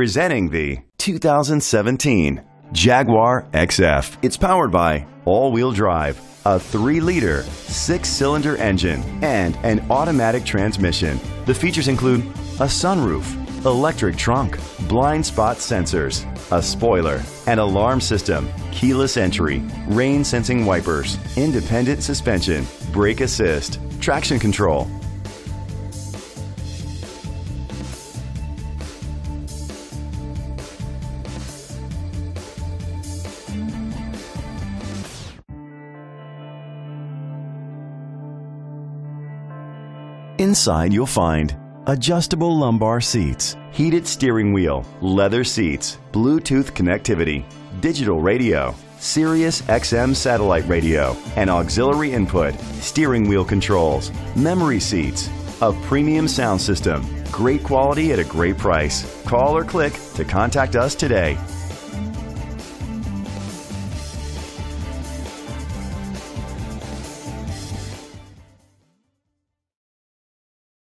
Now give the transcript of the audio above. Presenting the 2017 Jaguar XF. It's powered by all-wheel drive, a 3-liter, 6-cylinder engine, and an automatic transmission. The features include a sunroof, electric trunk, blind spot sensors, a spoiler, an alarm system, keyless entry, rain-sensing wipers, independent suspension, brake assist, traction control. Inside, you'll find adjustable lumbar seats, heated steering wheel, leather seats, Bluetooth connectivity, digital radio, Sirius XM satellite radio, an auxiliary input, steering wheel controls, memory seats, a premium sound system. Great quality at a great price. Call or click to contact us today.